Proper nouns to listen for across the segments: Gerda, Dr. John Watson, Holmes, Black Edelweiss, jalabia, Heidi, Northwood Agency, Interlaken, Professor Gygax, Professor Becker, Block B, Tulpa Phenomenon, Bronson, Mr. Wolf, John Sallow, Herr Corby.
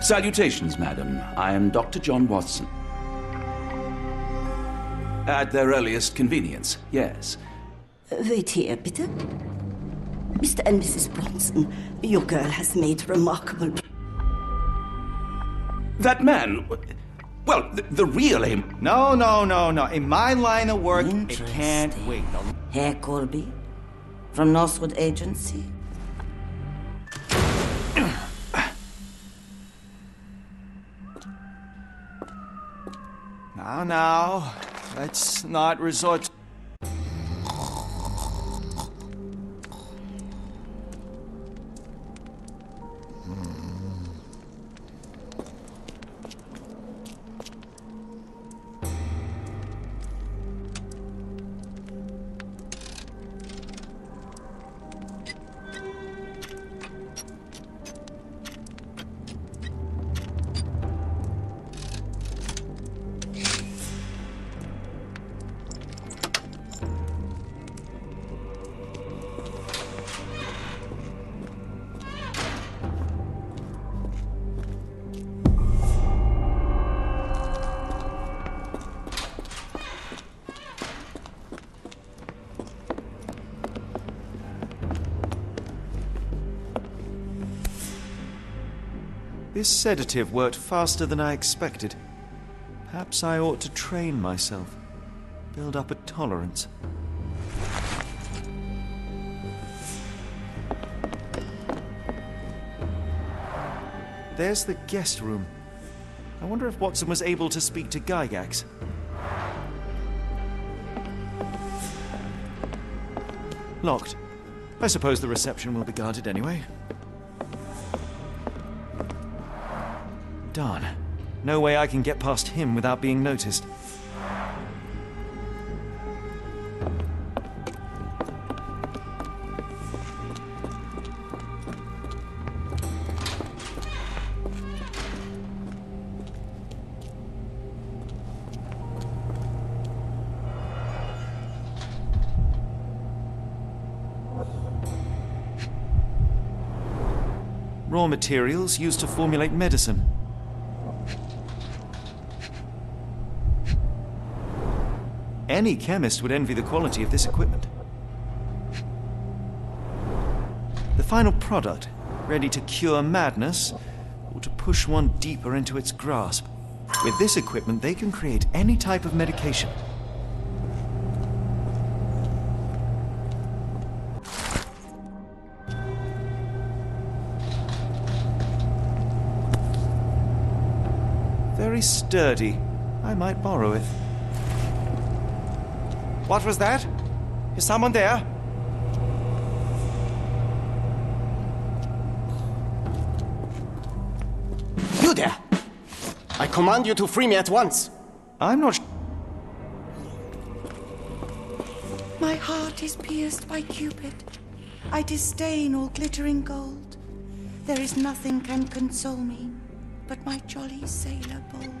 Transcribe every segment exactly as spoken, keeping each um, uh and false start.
Salutations, madam. I am Doctor John Watson. At their earliest convenience, yes. Wait here, bitte. Mister and Missus Bronson, your girl has made remarkable... That man... Well, the, the real aim... No, no, no, no. In my line of work, it can't wait. No. Herr Corby, from Northwood Agency. Now, now, let's not resort to... This sedative worked faster than I expected. Perhaps I ought to train myself, build up a tolerance. There's the guest room. I wonder if Watson was able to speak to Gygax. Locked. I suppose the reception will be guarded anyway. Darn. No way I can get past him without being noticed. Raw materials used to formulate medicine. Any chemist would envy the quality of this equipment. The final product, ready to cure madness, or to push one deeper into its grasp. With this equipment, they can create any type of medication. Very sturdy. I might borrow it. What was that? Is someone there? You there! I command you to free me at once! I'm not... My heart is pierced by Cupid. I disdain all glittering gold. There is nothing can console me but my jolly sailor bold.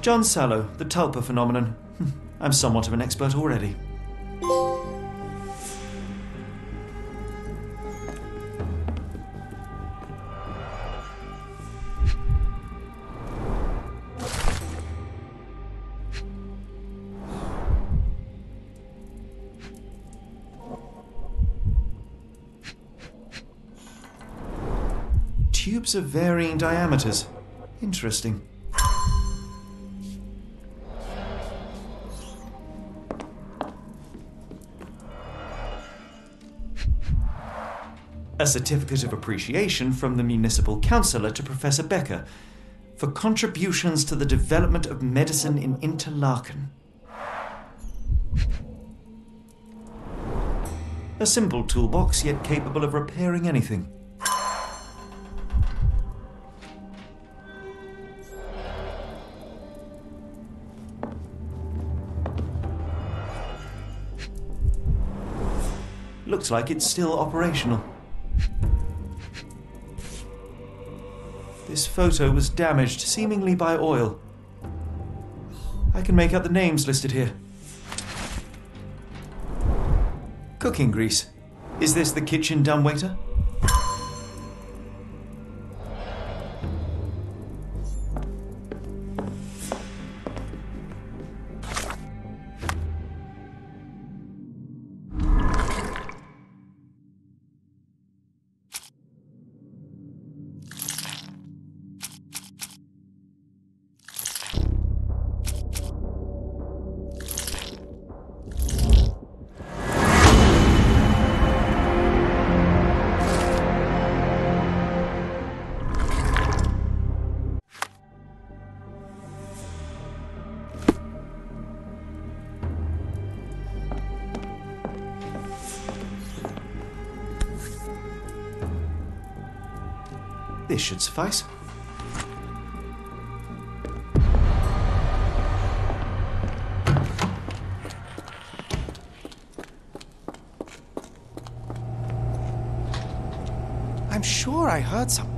John Sallow, the Tulpa Phenomenon. I'm somewhat of an expert already. Tubes of varying diameters. Interesting. A certificate of appreciation from the municipal councillor to Professor Becker for contributions to the development of medicine in Interlaken. A simple toolbox, yet capable of repairing anything. looks like it's still operational. This photo was damaged, seemingly by oil. I can make out the names listed here. Cooking grease. Is this the kitchen dumbwaiter? This should suffice. I'm sure I heard something.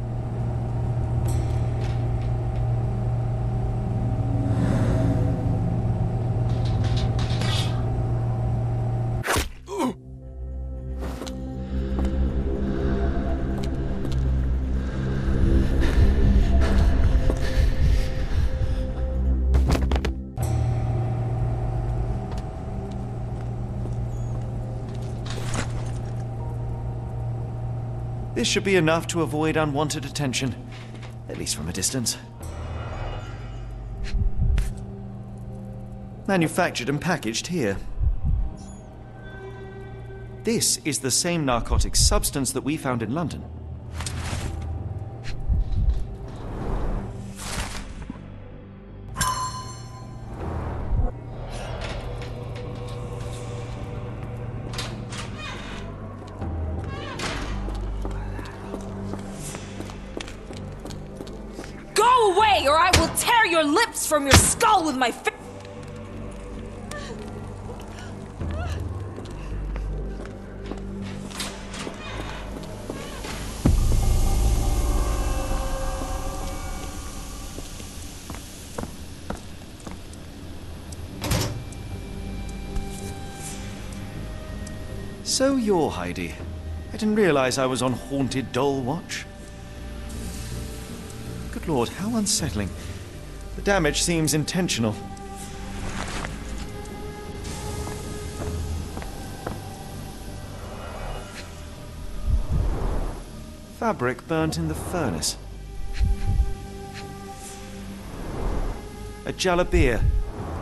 This should be enough to avoid unwanted attention, at least from a distance. Manufactured and packaged here. This is the same narcotic substance that we found in London. From your skull with my face. So you're Heidi. I didn't realize I was on haunted doll watch. Good Lord, how unsettling. The damage seems intentional. Fabric burnt in the furnace. A jalabia,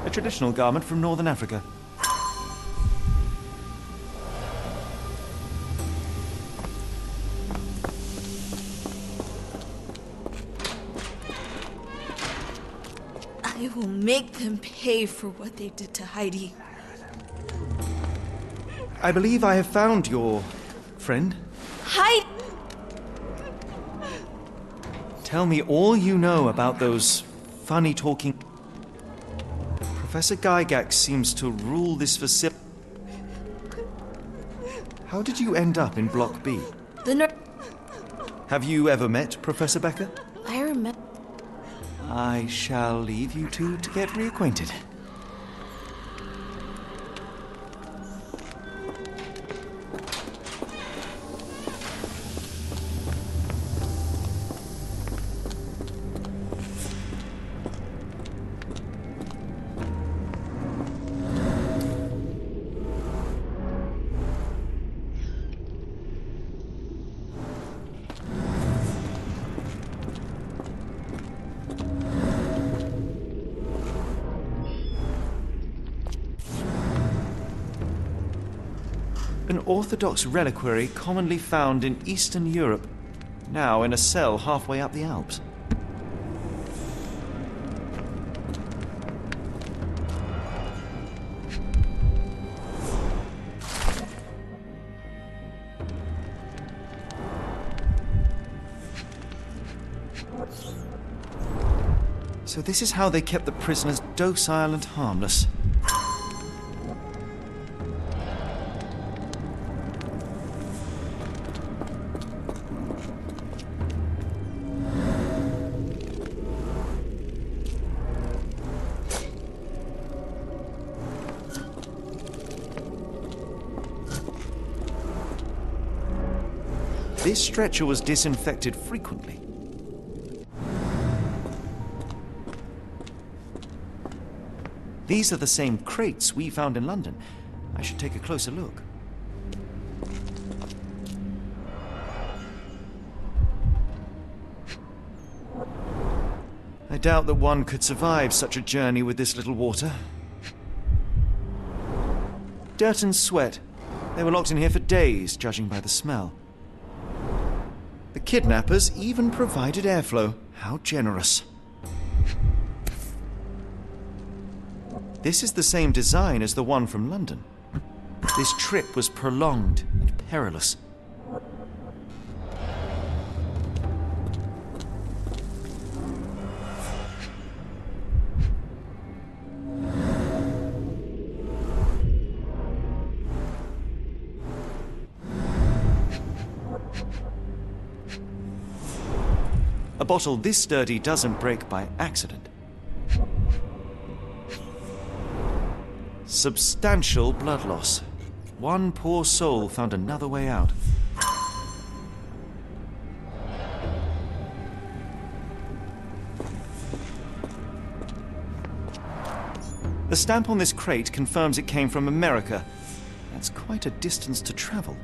a traditional garment from northern Africa. Make them pay for what they did to Heidi. I believe I have found your friend. Heidi! Tell me all you know about those funny talking... Professor Gygax seems to rule this facility. How did you end up in Block B? The ner- Have you ever met Professor Becker? I remember... I shall leave you two to get reacquainted. An orthodox reliquary commonly found in Eastern Europe, now in a cell halfway up the Alps. So this is how they kept the prisoners docile and harmless. This stretcher was disinfected frequently. These are the same crates we found in London. I should take a closer look. I doubt that one could survive such a journey with this little water. Dirt and sweat. They were locked in here for days, judging by the smell. The kidnappers even provided airflow. How generous. This is the same design as the one from London. This trip was prolonged and perilous. A bottle this sturdy doesn't break by accident. Substantial blood loss. One poor soul found another way out. The stamp on this crate confirms it came from America. That's quite a distance to travel.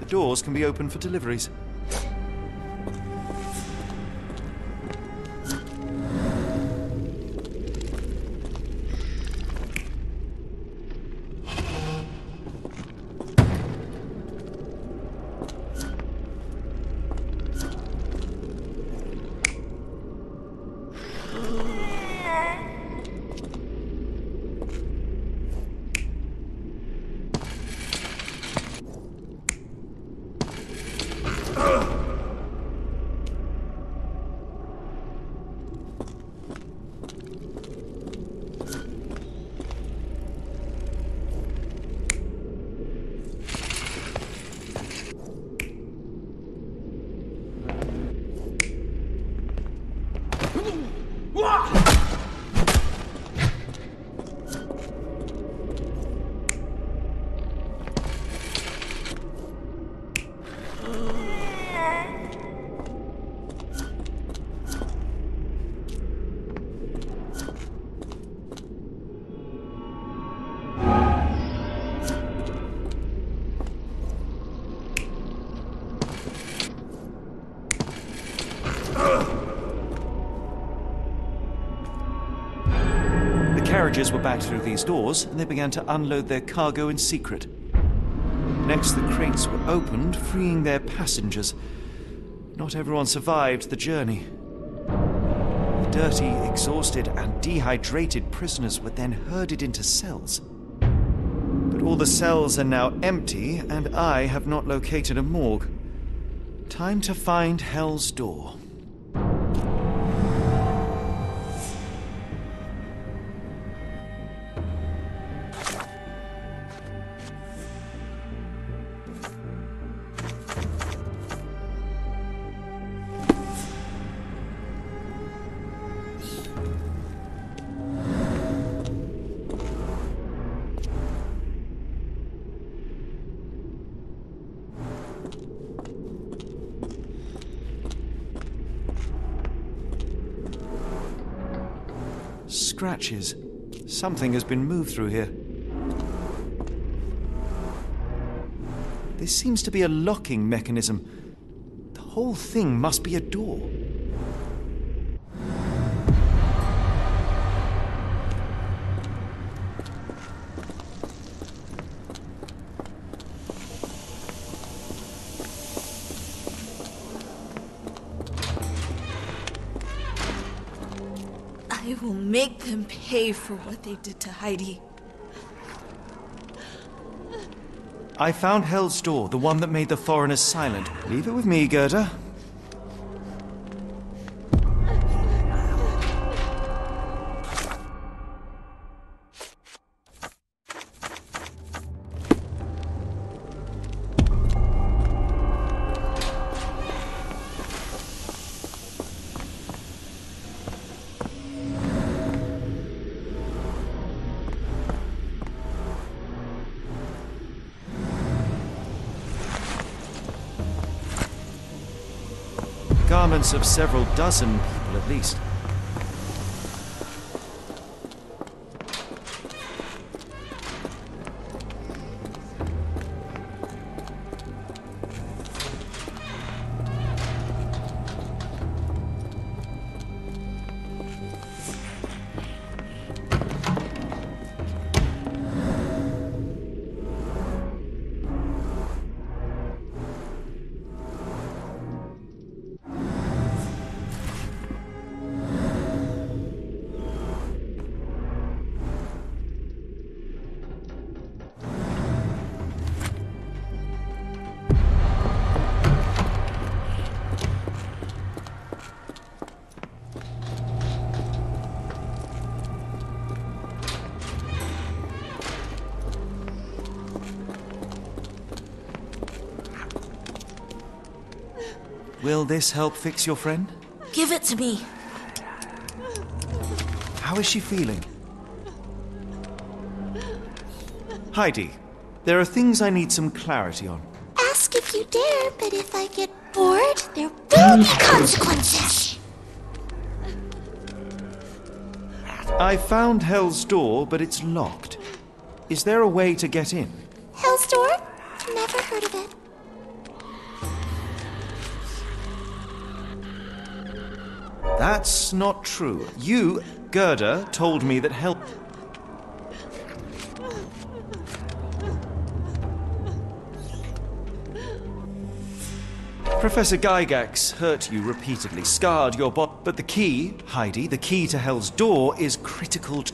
The doors can be opened for deliveries. Carriages were back through these doors, and they began to unload their cargo in secret. Next, the crates were opened, freeing their passengers. Not everyone survived the journey. The dirty, exhausted, and dehydrated prisoners were then herded into cells. But all the cells are now empty, and I have not located a morgue. Time to find Hell's Door. Scratches. Something has been moved through here. This seems to be a locking mechanism. The whole thing must be a door. Make them pay for what they did to Heidi. I found Hell's Door, the one that made the foreigners silent. Leave it with me, Gerda. comments of several dozen people at least. Will this help fix your friend? Give it to me. How is she feeling? Heidi, there are things I need some clarity on. Ask if you dare, but if I get bored, there will be consequences. I found Hell's door, but it's locked. Is there a way to get in? Hell's door? Never heard of it. That's not true. You, Gerda, told me that help... Professor Gygax hurt you repeatedly, scarred your body. But the key, Heidi, the key to Hell's door is critical to...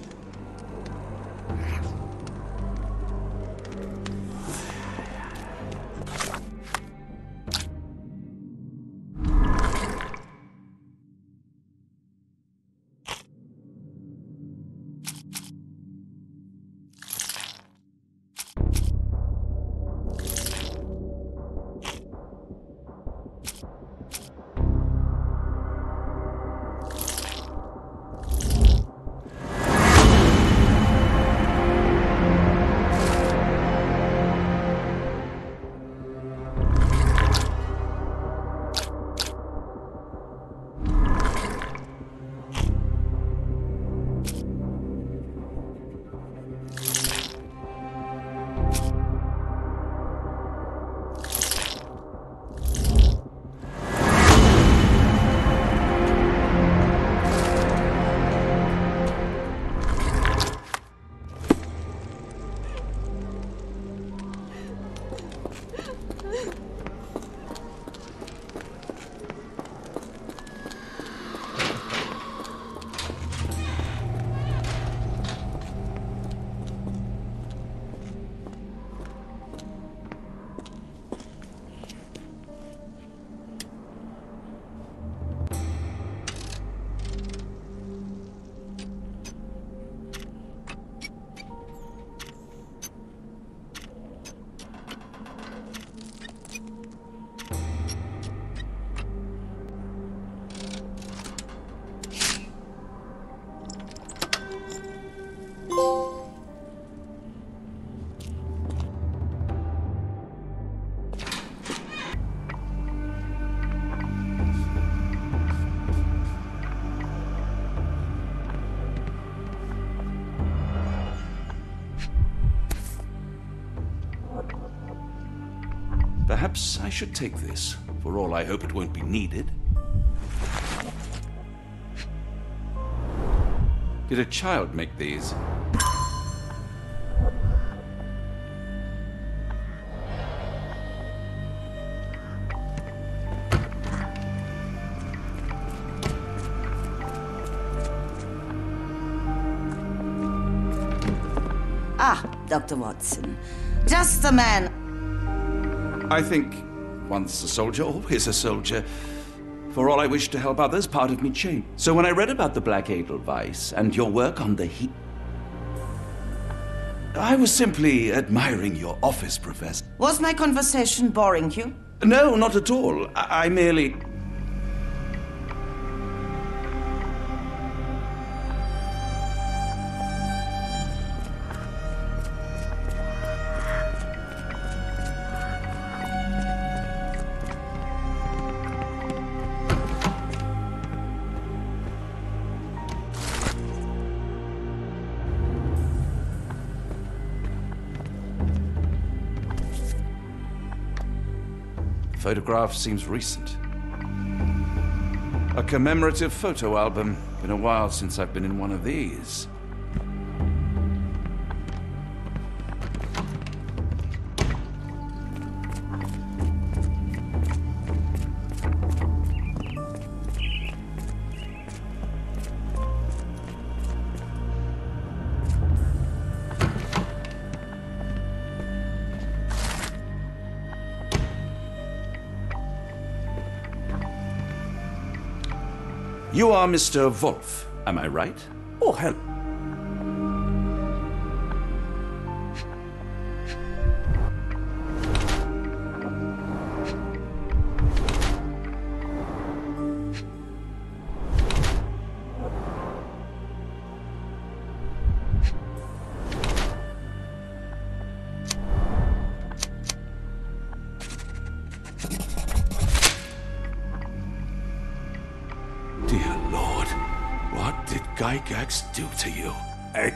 Perhaps I should take this. For all I hope it won't be needed. Did a child make these? Ah, Doctor Watson. Just the man. I think, once a soldier, always a soldier. For all I wish to help others, part of me changed. So when I read about the Black Edelweiss and your work on the heat, I was simply admiring your office, Professor. Was my conversation boring you? No, not at all. I, I merely... Photograph seems recent. A commemorative photo album. Been a while since I've been in one of these. You are Mister Wolf, am I right? Oh, hello. Gygax do to you? I...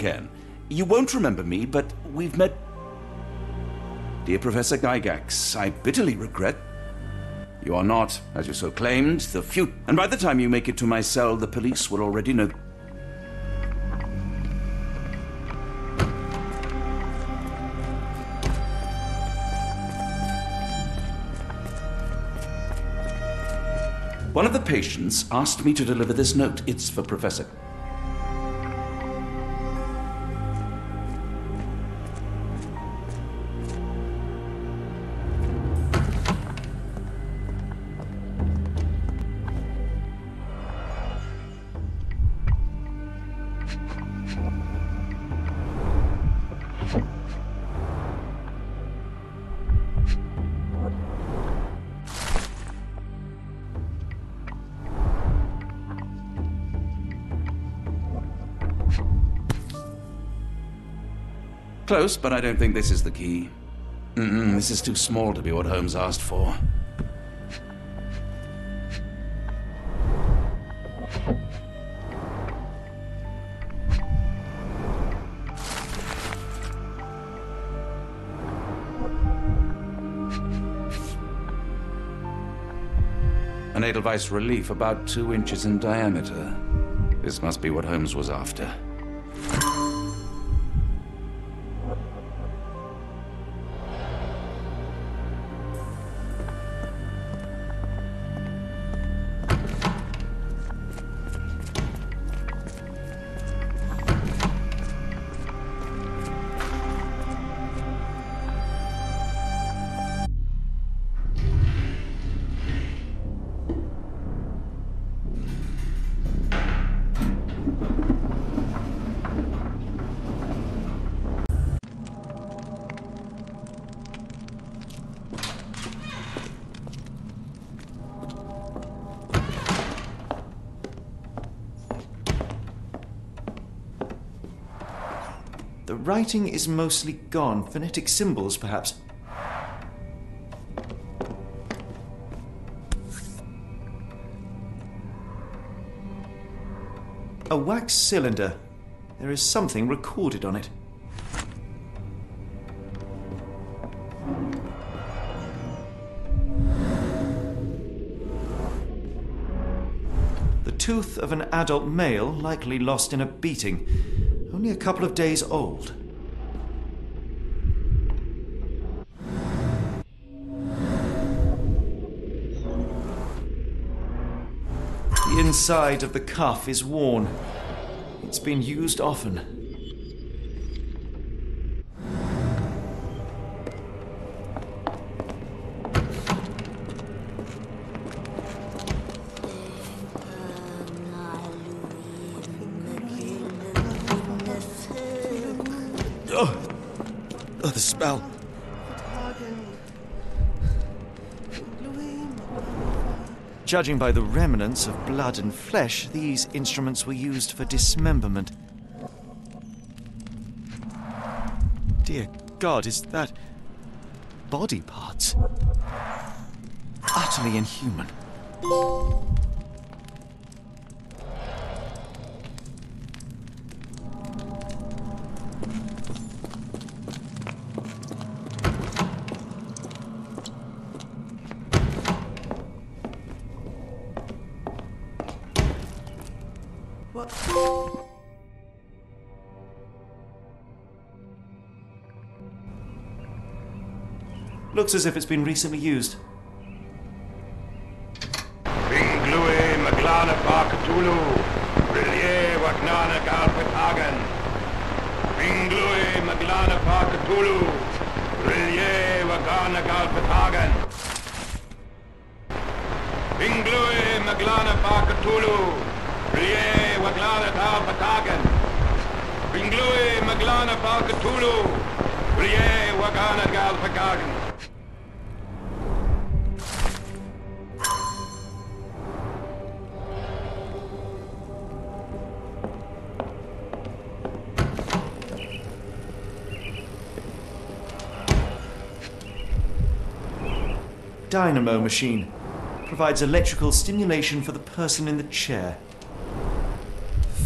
Again. You won't remember me, but we've met... Dear Professor Gygax, I bitterly regret you are not, as you so claimed, the few... And by the time you make it to my cell, the police will already know... One of the patients asked me to deliver this note. It's for Professor... Close, but I don't think this is the key. Mm-mm, this is too small to be what Holmes asked for. An Edelweiss relief about two inches in diameter. This must be what Holmes was after. Writing is mostly gone. Phonetic symbols, perhaps. A wax cylinder. There is something recorded on it. The tooth of an adult male, likely lost in a beating, only a couple of days old. The inside of the cuff is worn. It's been used often. Spell. Judging by the remnants of blood and flesh, these instruments were used for dismemberment. Dear God, is that... body parts? Utterly inhuman. Looks as if it's been recently used. Dynamo machine provides electrical stimulation for the person in the chair.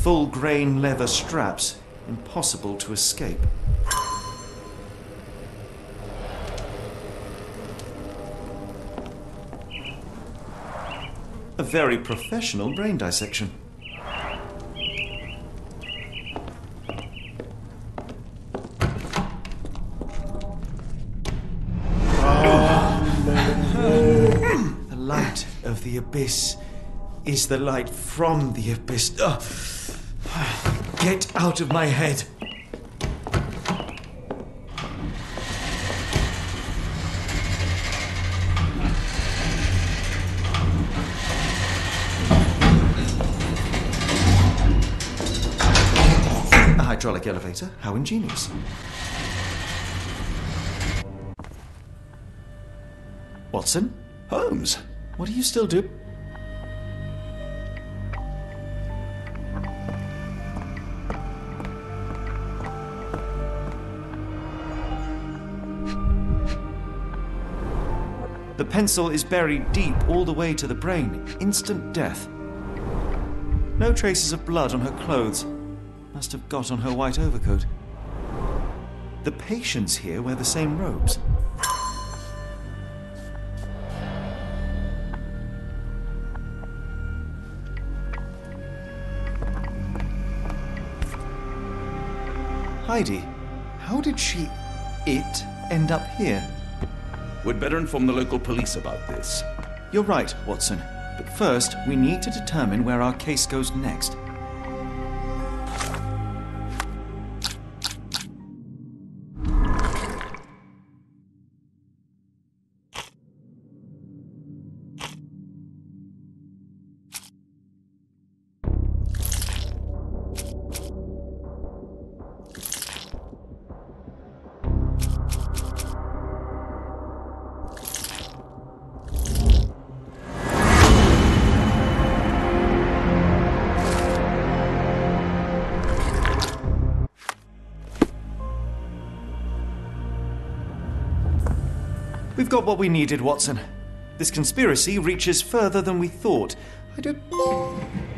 Full grain leather straps, impossible to escape. A very professional brain dissection. The abyss is the light from the abyss. Uh, get out of my head. A hydraulic elevator? How ingenious. Watson? Holmes? What do you still do? The pencil is buried deep all the way to the brain. Instant death. No traces of blood on her clothes. Must have got on her white overcoat. The patients here wear the same robes. Heidi, how did she, it, end up here? We'd better inform the local police about this. You're right, Watson. But first, we need to determine where our case goes next. We've got what we needed, Watson. This conspiracy reaches further than we thought. I don't...